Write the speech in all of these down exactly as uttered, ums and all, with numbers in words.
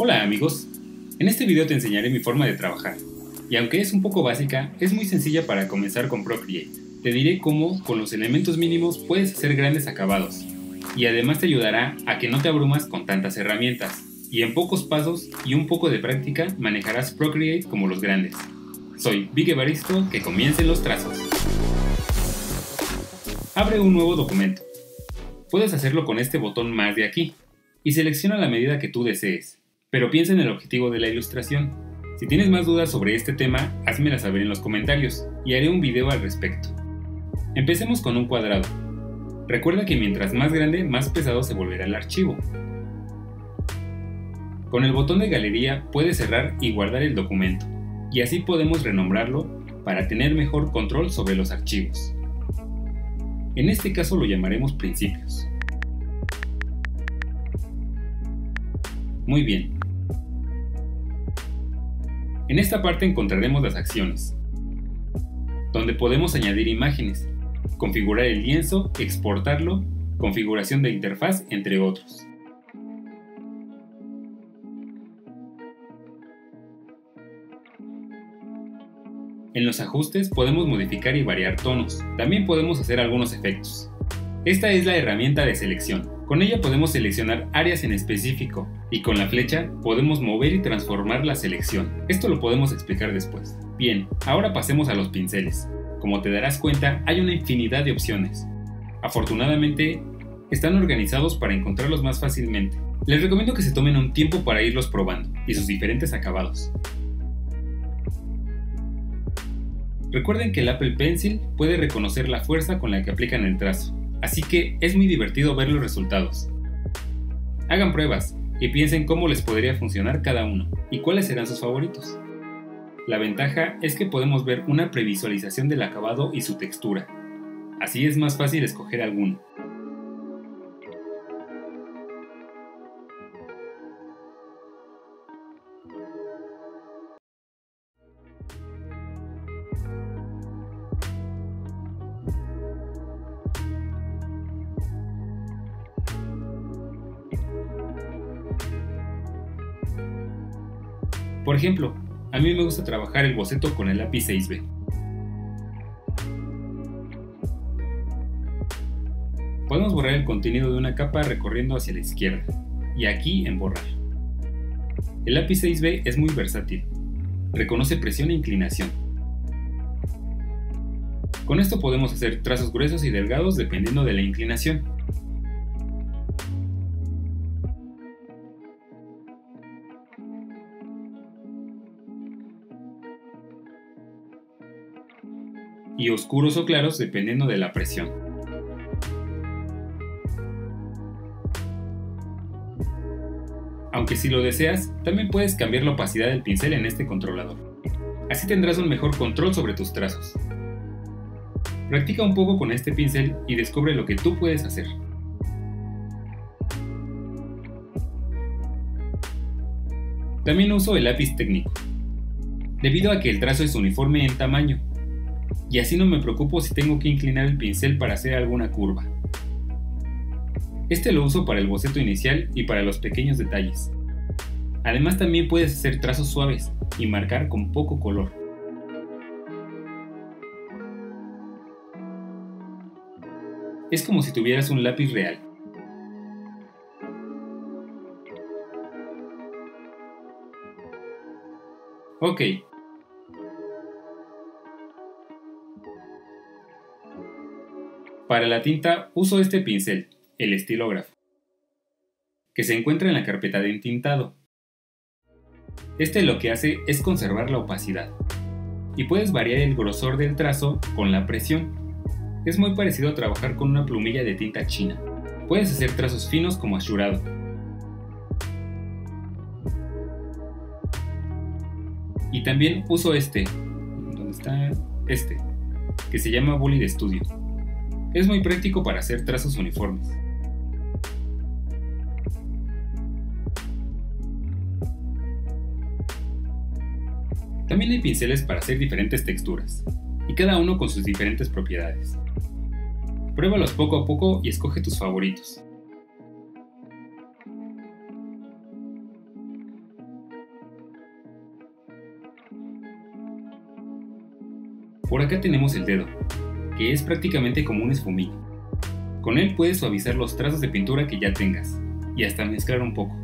Hola amigos, en este video te enseñaré mi forma de trabajar, y aunque es un poco básica, es muy sencilla para comenzar con Procreate. Te diré cómo con los elementos mínimos puedes hacer grandes acabados, y además te ayudará a que no te abrumas con tantas herramientas, y en pocos pasos y un poco de práctica manejarás Procreate como los grandes. Soy Vic Evaristo, que comiencen los trazos. Abre un nuevo documento. Puedes hacerlo con este botón más de aquí, y selecciona la medida que tú desees. Pero piensa en el objetivo de la ilustración. Si tienes más dudas sobre este tema, házmela saber en los comentarios y haré un video al respecto. Empecemos con un cuadrado. Recuerda que mientras más grande, más pesado se volverá el archivo. Con el botón de galería puedes cerrar y guardar el documento, y así podemos renombrarlo para tener mejor control sobre los archivos. En este caso lo llamaremos principios. Muy bien. En esta parte encontraremos las acciones, donde podemos añadir imágenes, configurar el lienzo, exportarlo, configuración de interfaz, entre otros. En los ajustes podemos modificar y variar tonos. También podemos hacer algunos efectos. Esta es la herramienta de selección. Con ella podemos seleccionar áreas en específico, y con la flecha podemos mover y transformar la selección. Esto lo podemos explicar después. Bien, ahora pasemos a los pinceles. Como te darás cuenta, hay una infinidad de opciones. Afortunadamente, están organizados para encontrarlos más fácilmente. Les recomiendo que se tomen un tiempo para irlos probando, y sus diferentes acabados. Recuerden que el Apple Pencil puede reconocer la fuerza con la que aplican el trazo. Así que es muy divertido ver los resultados. Hagan pruebas y piensen cómo les podría funcionar cada uno y cuáles serán sus favoritos. La ventaja es que podemos ver una previsualización del acabado y su textura. Así es más fácil escoger alguno. Por ejemplo, a mí me gusta trabajar el boceto con el lápiz seis B. Podemos borrar el contenido de una capa recorriendo hacia la izquierda, y aquí en borrar. El lápiz seis B es muy versátil, reconoce presión e inclinación. Con esto podemos hacer trazos gruesos y delgados dependiendo de la inclinación. Y oscuros o claros dependiendo de la presión. Aunque si lo deseas, también puedes cambiar la opacidad del pincel en este controlador. Así tendrás un mejor control sobre tus trazos. Practica un poco con este pincel y descubre lo que tú puedes hacer. También uso el lápiz técnico, debido a que el trazo es uniforme en tamaño, y así no me preocupo si tengo que inclinar el pincel para hacer alguna curva. Este lo uso para el boceto inicial y para los pequeños detalles. Además también puedes hacer trazos suaves y marcar con poco color. Es como si tuvieras un lápiz real. Ok. Para la tinta uso este pincel, el estilógrafo, que se encuentra en la carpeta de entintado. Este lo que hace es conservar la opacidad, y puedes variar el grosor del trazo con la presión. Es muy parecido a trabajar con una plumilla de tinta china. Puedes hacer trazos finos como asurado. Y también uso este, ¿dónde está? Este, que se llama Bully de Studio. Es muy práctico para hacer trazos uniformes. También hay pinceles para hacer diferentes texturas, y cada uno con sus diferentes propiedades. Pruébalos poco a poco y escoge tus favoritos. Por acá tenemos el dedo, que es prácticamente como un esfumillo. Con él puedes suavizar los trazos de pintura que ya tengas, y hasta mezclar un poco.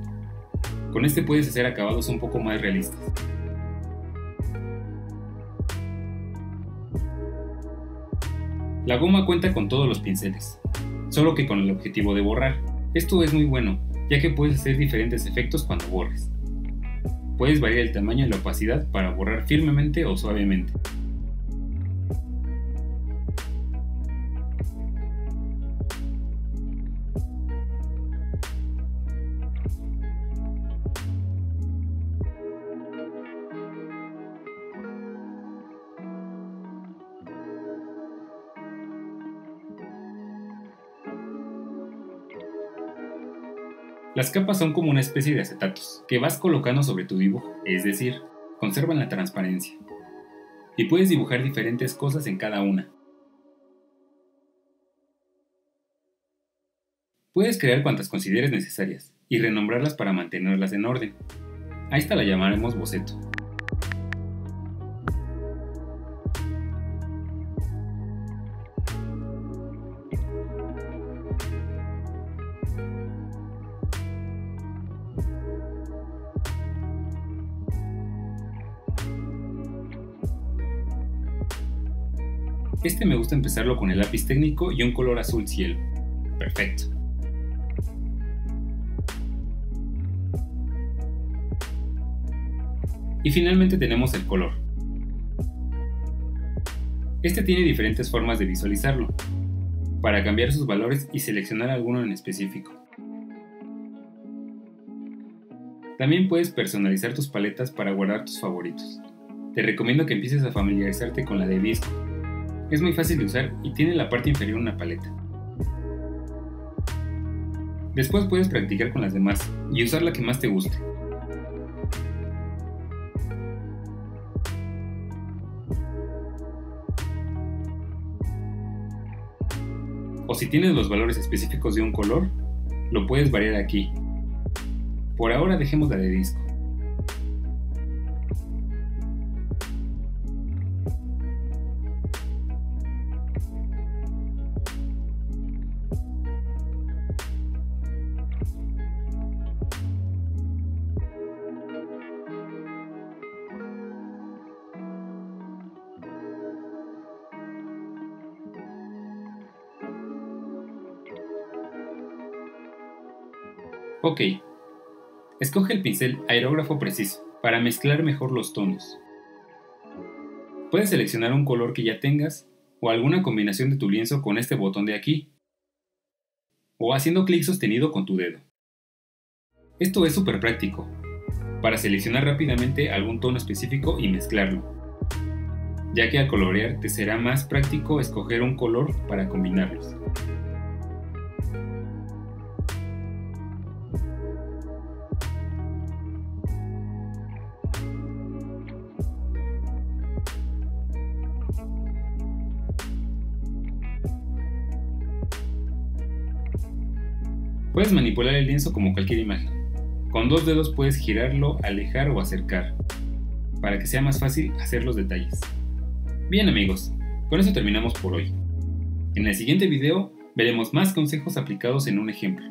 Con este puedes hacer acabados un poco más realistas. La goma cuenta con todos los pinceles, solo que con el objetivo de borrar. Esto es muy bueno, ya que puedes hacer diferentes efectos cuando borres. Puedes variar el tamaño y la opacidad para borrar firmemente o suavemente. Las capas son como una especie de acetatos que vas colocando sobre tu dibujo, es decir, conservan la transparencia. Y puedes dibujar diferentes cosas en cada una. Puedes crear cuantas consideres necesarias y renombrarlas para mantenerlas en orden. A esta la llamaremos boceto. Este me gusta empezarlo con el lápiz técnico y un color azul cielo. Perfecto. Y finalmente tenemos el color. Este tiene diferentes formas de visualizarlo, para cambiar sus valores y seleccionar alguno en específico. También puedes personalizar tus paletas para guardar tus favoritos. Te recomiendo que empieces a familiarizarte con la de Visco. Es muy fácil de usar y tiene en la parte inferior una paleta. Después puedes practicar con las demás y usar la que más te guste. O si tienes los valores específicos de un color, lo puedes variar aquí. Por ahora dejemos la de disco. Ok, escoge el pincel aerógrafo preciso para mezclar mejor los tonos. Puedes seleccionar un color que ya tengas o alguna combinación de tu lienzo con este botón de aquí o haciendo clic sostenido con tu dedo. Esto es súper práctico para seleccionar rápidamente algún tono específico y mezclarlo, ya que al colorear te será más práctico escoger un color para combinarlos. Puedes manipular el lienzo como cualquier imagen. Con dos dedos puedes girarlo, alejar o acercar, para que sea más fácil hacer los detalles. Bien amigos, con eso terminamos por hoy. En el siguiente video veremos más consejos aplicados en un ejemplo.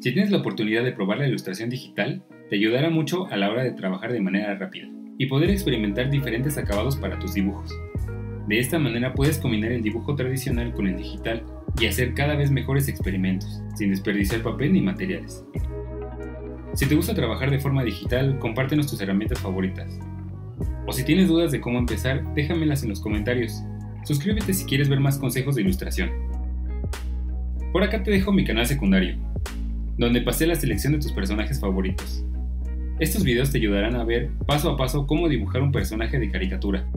Si tienes la oportunidad de probar la ilustración digital, te ayudará mucho a la hora de trabajar de manera rápida y poder experimentar diferentes acabados para tus dibujos. De esta manera puedes combinar el dibujo tradicional con el digital y hacer cada vez mejores experimentos, sin desperdiciar papel ni materiales. Si te gusta trabajar de forma digital, compártenos tus herramientas favoritas. O si tienes dudas de cómo empezar, déjamelas en los comentarios. Suscríbete si quieres ver más consejos de ilustración. Por acá te dejo mi canal secundario, donde pasé la selección de tus personajes favoritos. Estos videos te ayudarán a ver paso a paso cómo dibujar un personaje de caricatura.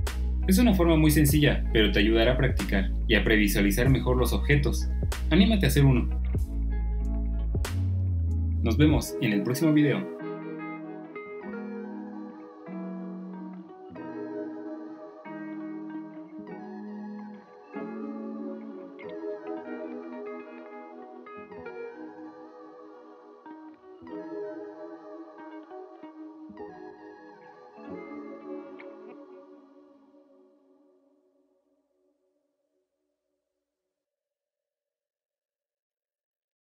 Es una forma muy sencilla, pero te ayudará a practicar y a previsualizar mejor los objetos. Anímate a hacer uno. Nos vemos en el próximo video.